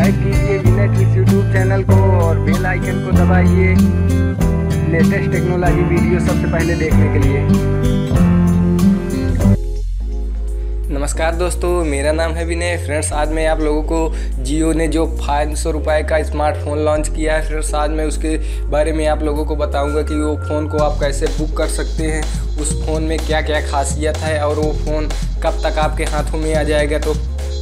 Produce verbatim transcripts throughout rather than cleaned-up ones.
Subscribe कीजिए विनय tricks YouTube channel को और बेल आइकन को दबाइए लेटेस्ट टेक्नोलॉजी वीडियो सबसे पहले देखने के लिए। नमस्कार दोस्तों, मेरा नाम है विनय। फ्रेंड्स, आज मैं आप लोगों को जियो ने जो पाँच सौ रुपये का स्मार्टफोन लॉन्च किया है, फ्रेंड्स आज मैं उसके बारे में आप लोगों को बताऊँगा कि वो फ़ोन को आप कैसे बुक कर सकते हैं, उस फ़ोन में क्या क्या खासियत है और वो फ़ोन कब तक आपके हाथों में आ जाएगा। तो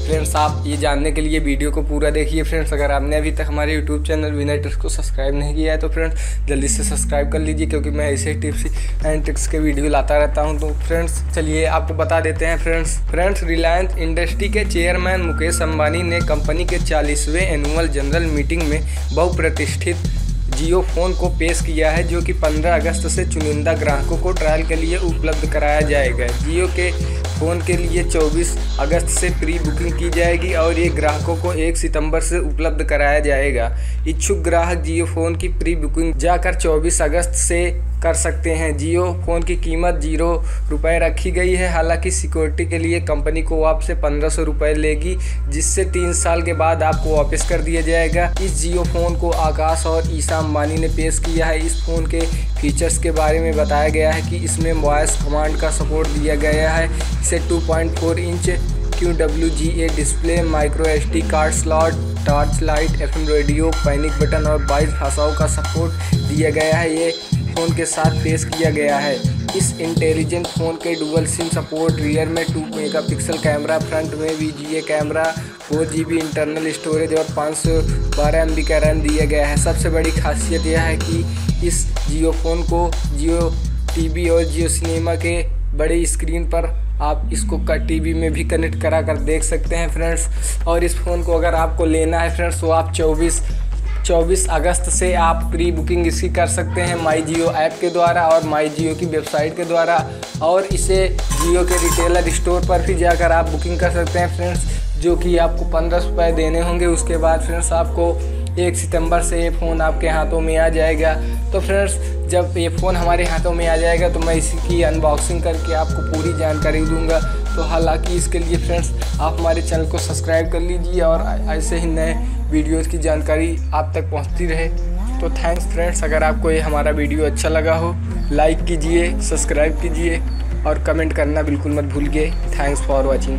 फ्रेंड्स आप ये जानने के लिए वीडियो को पूरा देखिए। फ्रेंड्स अगर आपने अभी तक हमारे यूट्यूब चैनल विनय ट्रिक्स को सब्सक्राइब नहीं किया है तो फ्रेंड्स जल्दी से सब्सक्राइब कर लीजिए, क्योंकि मैं ऐसे टिप्स एंड ट्रिक्स के वीडियो लाता रहता हूं। तो फ्रेंड्स चलिए आपको बता देते हैं। फ्रेंड्स फ्रेंड्स रिलायंस इंडस्ट्री के चेयरमैन मुकेश अम्बानी ने कंपनी के चालीसवें एनुअल जनरल मीटिंग में बहुप्रतिष्ठित जियो फ़ोन को पेश किया है, जो कि पंद्रह अगस्त से चुनिंदा ग्राहकों को ट्रायल के लिए उपलब्ध कराया जाएगा। जियो के फ़ोन के लिए चौबीस अगस्त से प्री बुकिंग की जाएगी और ये ग्राहकों को एक सितंबर से उपलब्ध कराया जाएगा। इच्छुक ग्राहक जियो फ़ोन की प्री बुकिंग जाकर चौबीस अगस्त से कर सकते हैं। जियो फ़ोन की कीमत जीरो रुपये रखी गई है, हालांकि सिक्योरिटी के लिए कंपनी को आपसे पंद्रह सौ रुपये लेगी, जिससे तीन साल के बाद आपको वापस कर दिया जाएगा। इस जियो फ़ोन को आकाश और ईशा अंबानी ने पेश किया है। इस फ़ोन के फीचर्स के बारे में बताया गया है कि इसमें वॉइस कमांड का सपोर्ट दिया गया है। इसे two point four inch Q W G A display, micro SD card slot, torch light, F M radio, panic button और बाईस भाषाओं का सपोर्ट दिया गया है। ये फ़ोन के साथ पेश किया गया है। इस इंटेलिजेंट फ़ोन के डुअल सिम सपोर्ट, रियर में टू मेगापिक्सल कैमरा, फ्रंट में V G A camera, four G B internal storage और पाँच सौ बारह एम बी का रैम दिया गया है। सबसे बड़ी खासियत यह है कि इस जियो फ़ोन को जियो टीवी और जियो सिनेमा के बड़ी स्क्रीन पर आप इसको टीवी में भी कनेक्ट करा कर देख सकते हैं। फ्रेंड्स और इस फ़ोन को अगर आपको लेना है फ्रेंड्स तो आप चौबीस चौबीस अगस्त से आप प्री बुकिंग इसकी कर सकते हैं माई जियो ऐप के द्वारा और माई जियो की वेबसाइट के द्वारा, और इसे जियो के रिटेलर स्टोर पर भी जाकर आप बुकिंग कर सकते हैं फ्रेंड्स, जो कि आपको पंद्रह सौ रुपये देने होंगे। उसके बाद फ्रेंड्स आपको एक सितंबर से ये फ़ोन आपके हाथों में आ जाएगा। तो फ्रेंड्स जब ये फ़ोन हमारे हाथों में आ जाएगा तो मैं इसकी अनबॉक्सिंग करके आपको पूरी जानकारी दूंगा। तो हालांकि इसके लिए फ्रेंड्स आप हमारे चैनल को सब्सक्राइब कर लीजिए और ऐसे ही नए वीडियोस की जानकारी आप तक पहुंचती रहे। तो थैंक्स फ्रेंड्स, अगर आपको ये हमारा वीडियो अच्छा लगा हो लाइक कीजिए, सब्सक्राइब कीजिए और कमेंट करना बिल्कुल मत भूलिए। Thanks for watching.